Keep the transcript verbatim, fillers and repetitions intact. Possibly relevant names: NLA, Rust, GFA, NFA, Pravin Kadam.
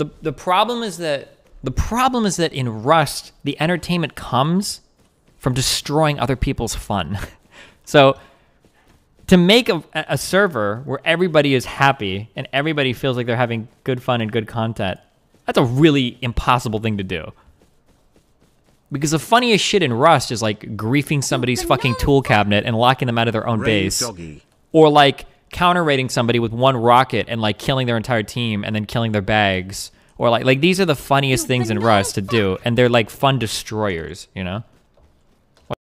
The, the problem is that, the problem is that in Rust, the entertainment comes from destroying other people's fun. So to make a, a server where everybody is happy and everybody feels like they're having good fun and good content, that's a really impossible thing to do. Because the funniest shit in Rust is like griefing somebody's fucking tool cabinet and locking them out of their own base. Or like counter-raiding somebody with one rocket and like killing their entire team and then killing their bags. Or like, like these are the funniest things in Rust to do, and they're like fun destroyers, you know?